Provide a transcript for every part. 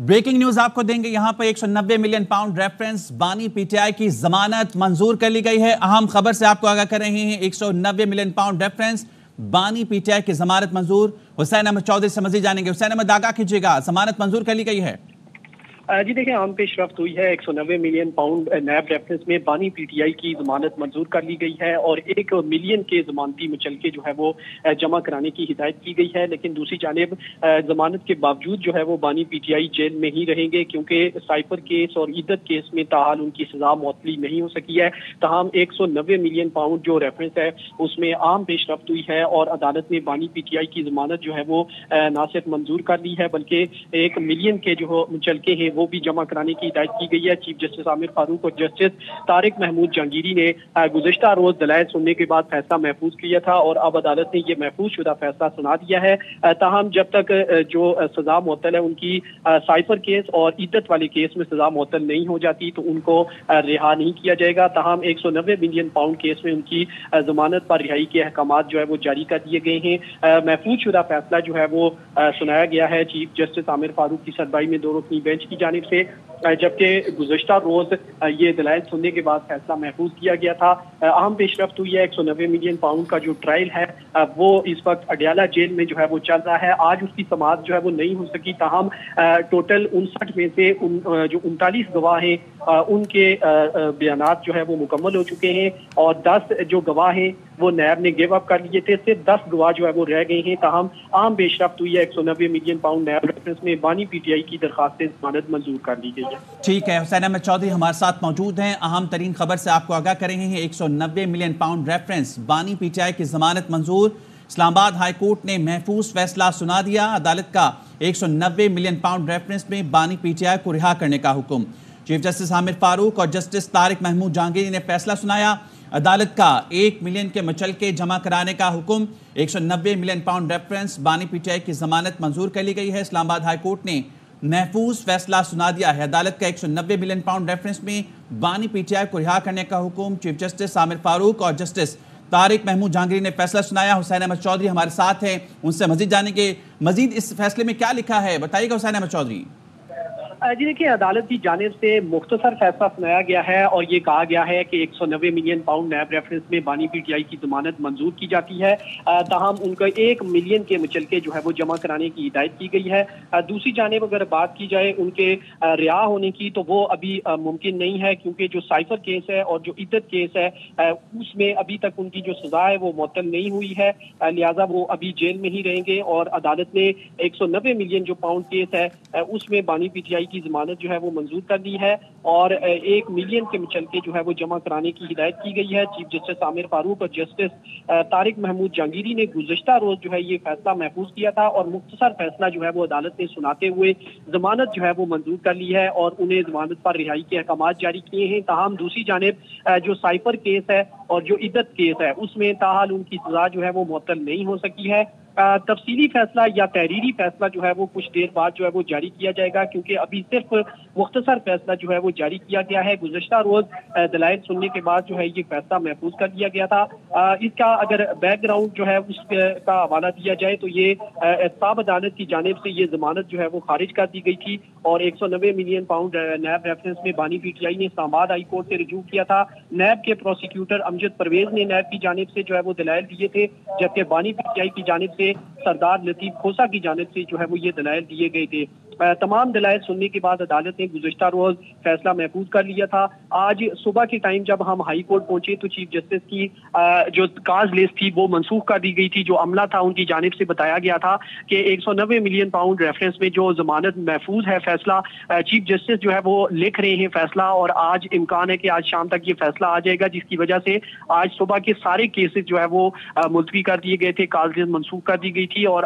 Breaking news आपको देंगे यहां पर 190 मिलियन पाउंड रेफरेंस बानी पीटीआई की जमानत मंजूर कर ली गई है। अहम खबर से आपको आगाह कर रहे हैं 190 मिलियन पाउंड रेफरेंस बानी पीटीआई की जमानत मंजूर। हुसैन अहमद चौधरी से मजीद जानेंगे। हुसैन अहमद आगाह कीजिएगा, जमानत मंजूर कर ली गई है? जी देखिए, आम पेशरफ्त हुई है। 190 मिलियन पाउंड नैब रेफरेंस में बानी पीटीआई की जमानत मंजूर कर ली गई है और 1 मिलियन के जमानती मुचलके जो है वो जमा कराने की हिदायत की गई है। लेकिन दूसरी जानिब जमानत के बावजूद जो है वो बानी पीटीआई जेल में ही रहेंगे क्योंकि साइपर केस और इद्दत केस में ताहाल उनकी सजा मौतली नहीं हो सकी है। तहम 190 मिलियन पाउंड जो रेफरेंस है उसमें आम पेशरफ्त हुई है और अदालत ने बानी पीटीआई की जमानत जो है वो न सिर्फ मंजूर कर ली है बल्कि 1 मिलियन के जो मुचलके हैं वो भी जमा कराने की हिदायत की गई है। चीफ जस्टिस आमिर फारूक और जस्टिस तारिक महमूद जहांगीरी ने गुज़िश्ता रोज दलाइल सुनने के बाद फैसला महफूज किया था और अब अदालत ने यह महफूज शुदा फैसला सुना दिया है। ताहम जब तक जो सजा मुअत्तल है उनकी साइफर केस और इद्दत वाले केस में सजा मुअत्तल नहीं हो जाती तो उनको रिहा नहीं किया जाएगा। ताहम 190 मिलियन पाउंड केस में उनकी जमानत पर रिहाई के अहकाम जो है वो जारी कर दिए गए हैं। महफूज शुदा फैसला जो है वो सुनाया गया है चीफ जस्टिस आमिर फारूक की सरबराही में दो रुकनी बेंच की जानिब से, जबकि गुज़श्ता रोज ये दलाइल सुनने के बाद फैसला महफूज किया गया था। अहम पेशरफ्त हुई है। 190 मिलियन पाउंड का जो ट्रायल है वो इस वक्त अडियाला जेल में जो है वो चल रहा है। आज उसकी समाअत जो है वो नहीं हो सकी। ताहम टोटल 59 में से जो 39 गवाह हैं उनके बयानात जो है वो मुकम्मल हो चुके हैं और 10 जो गवाह हैं वो नैब ने गिव अप कर लिए थे। सिर्फ 10 गवाह जो है वो रह गए हैं। ताहम आम पेशरफ्त हुई है। 190 मिलियन पाउंड नैब रेफरेंस में बानी पीटीआई की दरखास्त जमानत मंजूर कर दी गई है। ठीक है, हुसैन अहमद चौधरी हमारे साथ मौजूद हैं। अहम तरीन खबर से आपको आगाह कर रहे हैं 190 मिलियन पाउंड रेफरेंस बानी पीटीआई की जमानत मंजूर। इस्लामाबाद हाईकोर्ट ने महफूज फैसला सुना दिया। अदालत का 190 मिलियन पाउंड रेफरेंस में बानी पीटीआई को रिहा करने का हुक्म। चीफ जस्टिस आमिर फारूक और जस्टिस तारिक महमूद जहांगीरी ने फैसला सुनाया। अदालत का 1 मिलियन के मुचलके जमा कराने का हुक्म। 190 मिलियन पाउंड रेफरेंस बानी पीटीआई की जमानत मंजूर कर ली गई है। इस्लामाबाद हाईकोर्ट ने महफूज फैसला सुना दिया है। अदालत का 190 मिलियन पाउंड रेफरेंस में बानी पीटीआई को रिहा करने का हुक्म। चीफ जस्टिस आमिर फारूक और जस्टिस तारिक महमूद जहांगीरी ने फैसला सुनाया। हुसैन अहमद चौधरी हमारे साथ हैं, उनसे मजीद जानेंगे। मजीद इस फैसले में क्या लिखा है बताइएगा हुसैन अहमद चौधरी। जी देखिए, अदालत की जानिब से मुख्तसर फैसला सुनाया गया है और ये कहा गया है कि 190 मिलियन पाउंड नैब रेफरेंस में बानी पीटीआई की जमानत मंजूर की जाती है। ताहम उनका 1 मिलियन के मुचलके जो है वो जमा कराने की हिदायत की गई है। दूसरी जानिब अगर बात की जाए उनके रिहा होने की तो वो अभी मुमकिन नहीं है क्योंकि जो साइफर केस है और जो इद्दत केस है उसमें अभी तक उनकी जो सजा है वो मुअत्तल नहीं हुई है, लिहाजा वो अभी जेल में ही रहेंगे। और अदालत ने 190 मिलियन जो पाउंड केस है उसमें बानी पीटीआई की जमानत जो है वो मंजूर कर दी है और 1 मिलियन के मुचलके जो है वो जमा कराने की हिदायत की गई है। चीफ जस्टिस आमिर फारूक और जस्टिस तारिक महमूद जहांगीरी ने गुज़िश्ता रोज जो है ये फैसला महफूज किया था और मुख्तसर फैसला जो है वो अदालत ने सुनाते हुए जमानत जो है वो मंजूर कर ली है और उन्हें जमानत पर रिहाई के अहकाम जारी किए हैं। ताहम दूसरी जानिब जो साइफर केस है और जो इद्दत केस है उसमें ताहाल उनकी सजा जो है वो मुअत्तल नहीं हो सकी है। तफसीली फैसला या तहरीरी फैसला जो है वो कुछ देर बाद जो है वो जारी किया जाएगा क्योंकि अभी सिर्फ मुख्तसर फैसला जो है वो जारी किया गया है। गुज़श्ता रोज दलाइल सुनने के बाद जो है ये फैसला महफूज कर दिया गया था। इसका अगर बैकग्राउंड जो है उसका हवाला दिया जाए तो ये एहतसाब अदालत की जानिब से ये जमानत जो है वो खारिज कर दी गई थी और 190 मिलियन पाउंड नैब रेफरेंस में बानी पीटीआई ने इस्लामाबाद हाई कोर्ट से रजू किया था। नैब के प्रोसिक्यूटर अमजद परवेज ने नैब की जानिब से जो है वो दलाइल दिए थे जबकि बानी पीटीआई की जानिब से सरदार लतीफ खोसा की जानिब से जो है वो ये दलाइल दिए गए थे। तमाम दलाइल सुनने के बाद अदालत ने गुज़िश्ता रोज फैसला महफूज कर लिया था। आज सुबह के टाइम जब हम हाई कोर्ट पहुंचे तो चीफ जस्टिस की जो काज लिस्ट थी वो मनसूख कर दी गई थी। जो अमला था उनकी जानिब से बताया गया था कि 190 मिलियन पाउंड रेफरेंस में जो जमानत महफूज है फैसला चीफ जस्टिस जो है वो लिख रहे हैं फैसला और आज इम्कान है कि आज शाम तक ये फैसला आ जाएगा जिसकी वजह से आज सुबह के सारे केसेस जो है वो मुलतवी कर दिए गए थे, काज लिस्ट मनसूख कर दी गई थी। और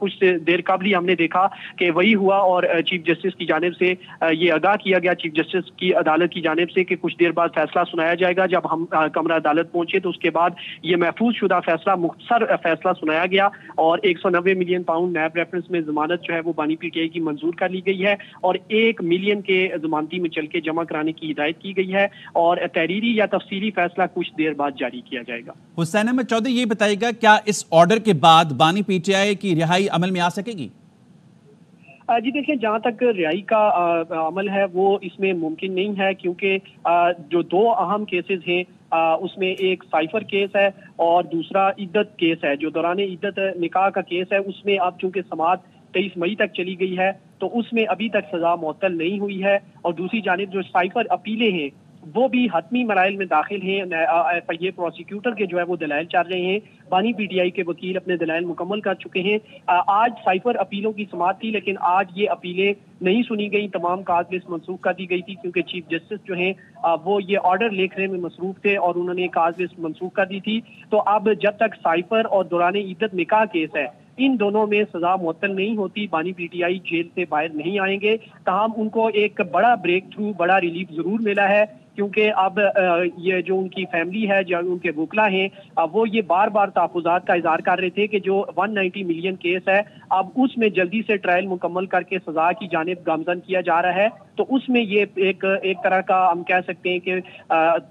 कुछ देर कबल ही हमने देखा कि वही हुआ और चीफ जस्टिस की जानिब से ये आगाह किया गया चीफ जस्टिस की अदालत की जानिब से कि कुछ देर बाद फैसला सुनाया जाएगा। जब हम कमरा अदालत पहुंचे तो उसके बाद ये महफूज शुदा फैसला मुख्तसर फैसला सुनाया गया और 190 मिलियन पाउंड नैब रेफरेंस में जमानत जो है वो बानी पीटीआई की मंजूर कर ली गई है और 1 मिलियन के जमानती में चल के जमा कराने की हिदायत की गई है और तहरीरी या तफसीली फैसला कुछ देर बाद जारी किया जाएगा। हुसैन अहमद चौधरी ये बताइएगा क्या इस ऑर्डर के बाद बानी पीटीआई की रिहाई अमल में आ सकेगी? जी देखिए, जहाँ तक रिहाई का अमल है वो इसमें मुमकिन नहीं है, क्योंकि जो दो अहम केसेस हैं उसमें एक साइफर केस है और दूसरा इद्दत केस है। जो दौरान इद्दत निकाह का केस है उसमें अब चूंकि समाअत 23 मई तक चली गई है तो उसमें अभी तक सजा मुअत्तल नहीं हुई है, और दूसरी जानिब जो साइफर अपीलें हैं वो भी हतमी मराइल में दाखिल हैं। ये प्रोसिक्यूटर के जो है वो दलाइल चार रहे हैं, बानी पीटीआई के वकील अपने दलाइल मुकम्मल कर चुके हैं। आज साइफर अपीलों की समाअत थी लेकिन आज ये अपीलें नहीं सुनी गई, तमाम काज लिस्ट मनसूख कर दी गई थी क्योंकि चीफ जस्टिस जो हैं वो ये ऑर्डर लिखने में मसरूफ थे और उन्होंने काज लिस्ट मनसूख कर दी थी। तो अब जब तक साइफर और दौरान इद्दत निकाह केस है इन दोनों में सजा मुअत्तल नहीं होती, बानी पीटीआई जेल से बाहर नहीं आएंगे। तमाम उनको एक बड़ा ब्रेक थ्रू, बड़ा रिलीफ जरूर मिला है, क्योंकि अब ये जो उनकी फैमिली है, जो उनके वकला हैं, वो ये बार बार तहफ़्फ़ुज़ात का इज़हार कर रहे थे कि जो 190 मिलियन केस है अब उसमें जल्दी से ट्रायल मुकम्मल करके सजा की जानिब गामजन किया जा रहा है। तो उसमें ये एक तरह का हम कह सकते हैं कि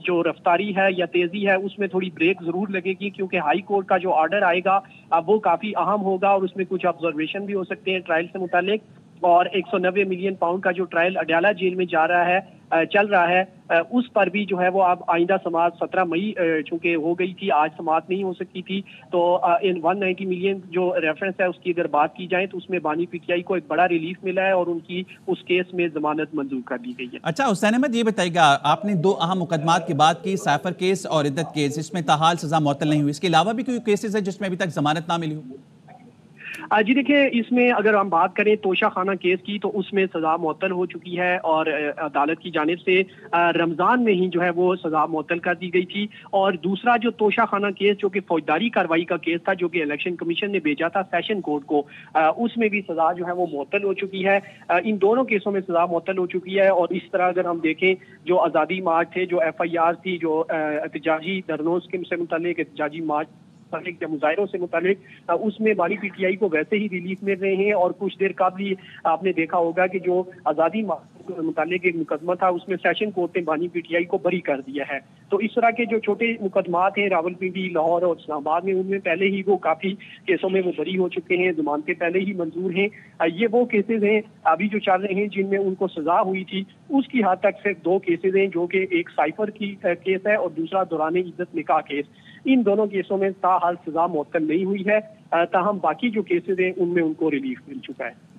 जो रफ्तारी है या तेज़ी है उसमें थोड़ी ब्रेक ज़रूर लगेगी, क्योंकि हाई कोर्ट का जो ऑर्डर आएगा वो काफ़ी अहम होगा और उसमें कुछ ऑब्जर्वेशन भी हो सकते हैं ट्रायल से मुतालिक। और 190 मिलियन पाउंड का जो ट्रायल अडियाला जेल में जा रहा है, चल रहा है, उस पर भी जो है वो अब आइंदा समाअत 17 मई चूंकि हो गई थी, आज समाअत नहीं हो सकती थी, तो इन 190 मिलियन जो रेफरेंस है उसकी अगर बात की जाए तो उसमें बानी पीटीआई को एक बड़ा रिलीफ मिला है और उनकी उस केस में जमानत मंजूर कर दी गई है। अच्छा हुसैन अहमद, ये बताइएगा, आपने दो अहम मुकदमात की बात की, साइफर केस और इद्दत केस, इसमें ताहाल सजा मुअत्तल नहीं हुई, इसके अलावा भी कोई केसेज है जिसमें अभी तक जमानत ना मिली हो? जी देखिए, इसमें अगर हम बात करें तोशाखाना केस की तो उसमें सजा मुअत्तल हो चुकी है और अदालत की जानिब से रमज़ान में ही जो है वो सजा मुअत्तल कर दी गई थी। और दूसरा जो तोशाखाना केस जो कि फौजदारी कार्रवाई का केस था, जो कि इलेक्शन कमीशन ने भेजा था सेशन कोर्ट को, उसमें भी सजा जो है वो मुअत्तल हो चुकी है। इन दोनों केसों में सजा मुअत्तल हो चुकी है। और इस तरह अगर हम देखें जो आज़ादी मार्च थे, जो FIR थी, जो एहतजाजी धरनों से मुतालिक एहतजाजी मार्च या मुजाहिरों से मुतालिक, उसमें बानी पीटीआई को वैसे ही रिलीफ मिल रहे हैं। और कुछ देर कबल ही आपने देखा होगा कि जो आज़ादी मार्च से मुतालिक एक मुकदमा था उसमें सेशन कोर्ट ने बानी पीटीआई को बरी कर दिया है। तो इस तरह के जो छोटे मुकदमात हैं रावलपिंडी, लाहौर और इस्लामाबाद में, उनमें पहले ही वो काफ़ी केसों में वो बरी हो चुके हैं, जमानतें पहले ही मंजूर हैं। ये वो केसेज हैं अभी जो चल रहे हैं जिनमें उनको सजा हुई थी, उसकी हद तक सिर्फ दो केसेज हैं, जो कि एक साइफर की केस है और दूसरा दौरान इद्दत निकाह केस। इन दोनों केसों में ताहाल सजा मुअत्तल नहीं हुई है, ताहम बाकी जो केसेज हैं उनमें उनको रिलीफ मिल चुका है।